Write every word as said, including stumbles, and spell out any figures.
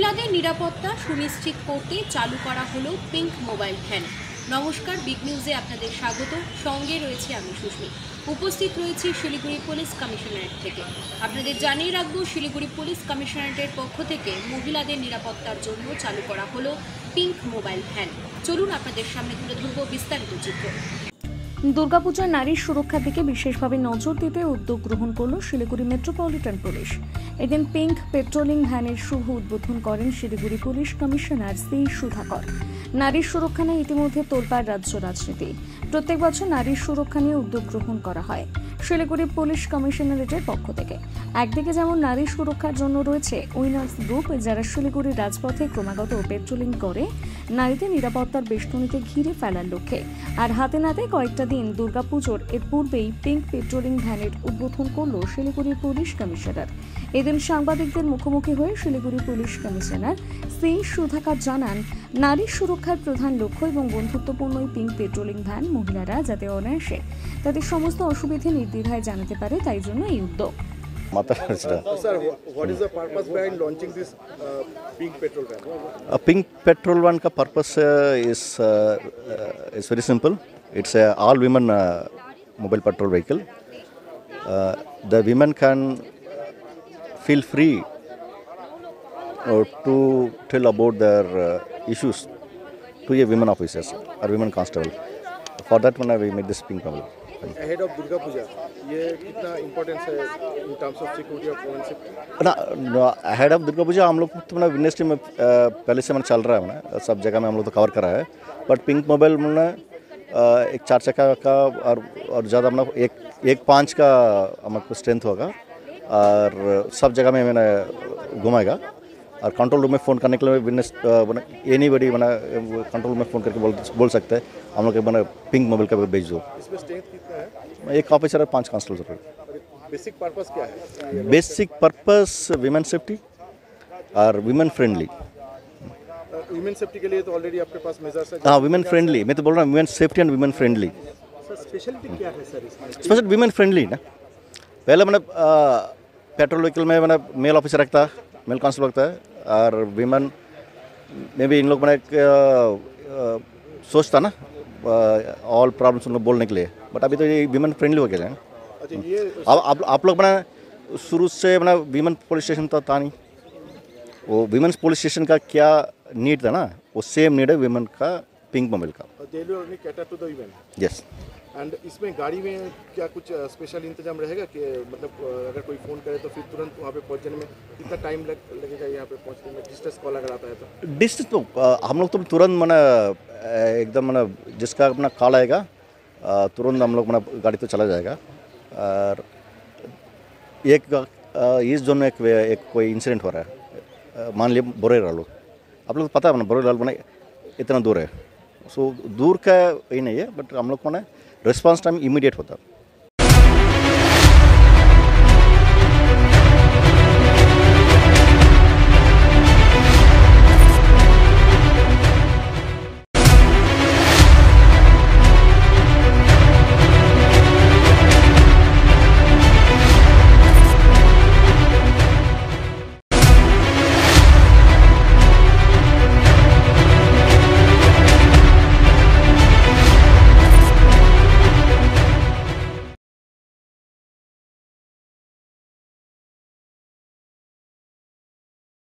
মহিলাদের নিরাপত্তা সুনিশ্চিত করতে চালু করা হলো পিঙ্ক মোবাইল ভ্যান। নমস্কার, বিগ নিউজে আপনাদের স্বাগত। সঙ্গে রয়েছে আমি সুস্মি। উপস্থিত রয়েছি শিলিগুড়ি পুলিশ কমিশনারেট থেকে। আপনাদের জানিয়ে রাখবো, শিলিগুড়ি পুলিশ কমিশনারেটের পক্ষ থেকে মহিলাদের নিরাপত্তার জন্য চালু করা হলো পিঙ্ক মোবাইল ভ্যান। চলুন আপনাদের সামনে তুলে ধরবো বিস্তারিত চিত্র। দুর্গাপূজার নারীর সুরক্ষার দিকে বিশেষভাবে নজর দিতে উদ্যোগ গ্রহণ করল শিলিগুড়ি মেট্রোপলিটন পুলিশ। এদিন পিঙ্ক পেট্রোলিং ভ্যানের শুভ উদ্বোধন করেন Siliguri police commissioner C Sudhakar. নারীর সুরক্ষা নিয়ে ইতিমধ্যে তোলপাড় রাজ্য রাজনীতি। প্রত্যেক বছর নারীর সুরক্ষা নিয়ে উদ্যোগ গ্রহণ করা হয় শিলিগুড়ি পুলিশ কমিশনারেটের পক্ষ থেকে। একদিকে যেমন নারী সুরক্ষার জন্য রয়েছে উইনার্স গ্রুপ, যারা শিলিগুড়ির রাজপথে ক্রমাগত পেট্রোলিং করে নারীদের নিরাপত্তার বেষ্টনীতে ঘিরে ফেলার লক্ষ্যে। আর হাতে নাতে কয়েকটা দিন দুর্গাপুজোর এর পূর্বেই পিঙ্ক পেট্রোলিং ভ্যানের উদ্বোধন করল শিলিগুড়ির পুলিশ কমিশনার। এদিন সাংবাদিকদের মুখোমুখি হয়ে Siliguri police commissioner C Sudhakar জানান, নারী সুরক্ষার প্রধান লক্ষ্য এবং বন্ধুত্বপূর্ণ পিঙ্ক পেট্রোলিং ভ্যান মহিলারা যাতে অনায়াসে তাদের সমস্ত অসুবিধে নির্দ্বিধায় জানাতে পারে, তাই জন্য এই উদ্যোগ। पिंक पेट्रोल वन का purpose is is very simple. It's all women mobile patrol vehicle. The women can feel free or to tell about their uh, issues to a women officers or women constable. For that one we made this pink problem. Ahead of Durga Puja, ye kitna importance hai in terms of security of women safety? na, na ahead of Durga Puja hum log to na witness team uh, pehle se man chal raha hai na, sab jagah mein hum log to cover kar raha hai, but pink mobile mein ek char chakka ka aur aur zyada apna ek ek पाँच ka hamko strength hoga और सब जगह में मैंने घुमाएगा। और control room में phone करने के लिए विटनेस एनी बडी मैंने कंट्रोल में फ़ोन करके बोल बोल सकते हैं हम लोग के मैंने पिंक मोबाइल का भेज दो। इसमें स्ट्रेंथ कितना है? एक ऑफिसर और पांच कांस्टेबल। बेसिक पर्पस क्या है? बेसिक पर्पस वीमेन सेफ्टी और वीमेन फ्रेंडली। वीमेन सेफ्टी के लिए तो ऑलरेडी आपके पास मेजर्स है। हाँ, वीमेन फ्रेंडली, मैं तो बोल रहा हूँ women safety and women friendly. Speciality क्या है सर इसमें? स्पेशल वीमेन फ्रेंडली ना। पहले मैंने पेट्रोल व्हीकल में मैंने मेल ऑफिसर रखता है, मेल कांस्टेबल रखता है, और वीमेन में भी इन लोग मैंने एक सोचता ना ऑल प्रॉब्लम्स उन लोग बोलने के लिए, बट अभी तो ये वीमेन फ्रेंडली हो गया है। अब आप, आप लोग मैंने शुरू से मैंने वीमेन पुलिस स्टेशन था, था नहीं। वो वीमेन्स पुलिस स्टेशन का क्या नीड था ना, वो सेम नीड है वीमेन का, पिंक मोबाइल का। यस। एंड इसमें गाड़ी में क्या कुछ स्पेशल इंतजाम रहेगा कि मतलब अगर कोई फ़ोन करे तो फिर तुरंत वहाँ पे पहुँचने में कितना टाइम लग लगेगा? यहाँ पे पहुँचने में डिस्टेंस कॉल अगर आता है तो डिस्टेंस तो हम लोग तो तुरंत मना एकदम मना जिसका अपना कॉल आएगा तुरंत हम लोग मना गाड़ी तो चला जाएगा। और एक इस जोन में एक, एक कोई इंसिडेंट हो रहा है, मान लिया बोरेरा लोग, आप लोग पता है ना बोरेरा लोग इतना दूर है, सो दूर का ही नहीं है, बट हम लोग को ना रिस्पॉन्स टाइम इमीडिएट होता है।